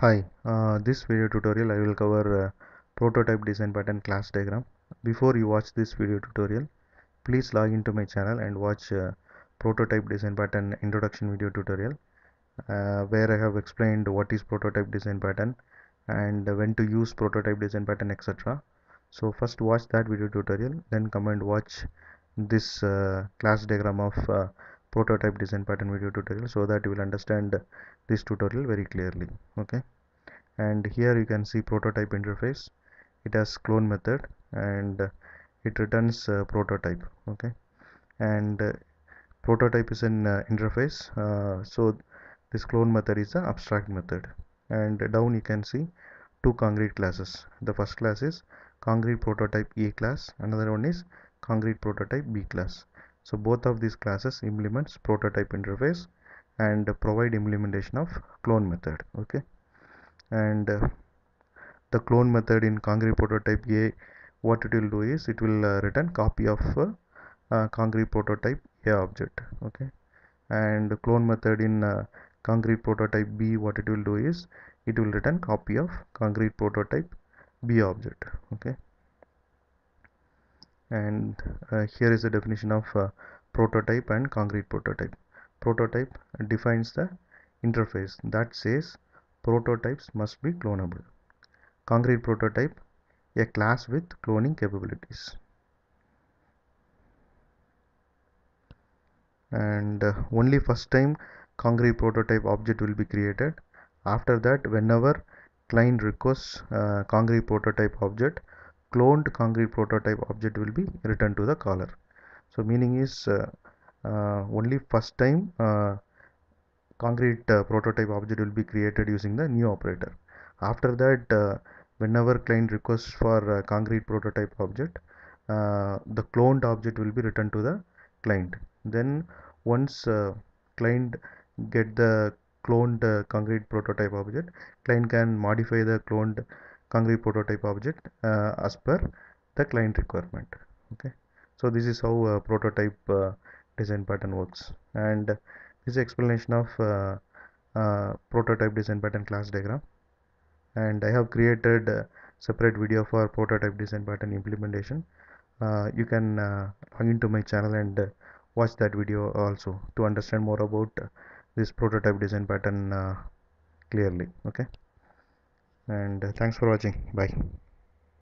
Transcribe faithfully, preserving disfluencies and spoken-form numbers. Hi, uh, this video tutorial I will cover uh, prototype design pattern class diagram. Before you watch this video tutorial, please log into my channel and watch uh, prototype design pattern introduction video tutorial uh, where I have explained what is prototype design pattern and when to use prototype design pattern et cetera. So first watch that video tutorial, then come and watch this uh, class diagram of uh, prototype design pattern video tutorial so that you will understand this tutorial very clearly. Okay, and here you can see prototype interface. It has clone method and it returns uh, prototype. Okay, and uh, prototype is an uh, interface, uh, so this clone method is an abstract method. And down you can see two concrete classes. The first class is concrete prototype A class, another one is concrete prototype B class. So both of these classes implements prototype interface and provide implementation of clone method. Okay, and uh, the clone method in concrete prototype A, what it will do is it will uh, return copy of uh, uh, concrete prototype A object. Okay, and clone method in uh, concrete prototype B, what it will do is it will return copy of concrete prototype B object. Okay, and uh, here is the definition of uh, prototype and concrete prototype. Prototype defines the interface that says prototypes must be clonable. Concrete prototype, a class with cloning capabilities. And uh, only first time concrete prototype object will be created. After that, whenever client requests uh, concrete prototype object, cloned concrete prototype object will be returned to the caller. So meaning is uh, uh, only first time uh, concrete uh, prototype object will be created using the new operator. After that, uh, whenever client requests for uh, concrete prototype object, uh, the cloned object will be returned to the client. Then once uh, client get the cloned uh, concrete prototype object, client can modify the cloned concrete prototype object uh, as per the client requirement. Okay, so this is how uh, prototype uh, design pattern works, and this is explanation of uh, uh, prototype design pattern class diagram. And I have created a separate video for prototype design pattern implementation. Uh, you can uh, log into my channel and uh, watch that video also to understand more about uh, this prototype design pattern uh, clearly. Okay, and thanks for watching. Bye.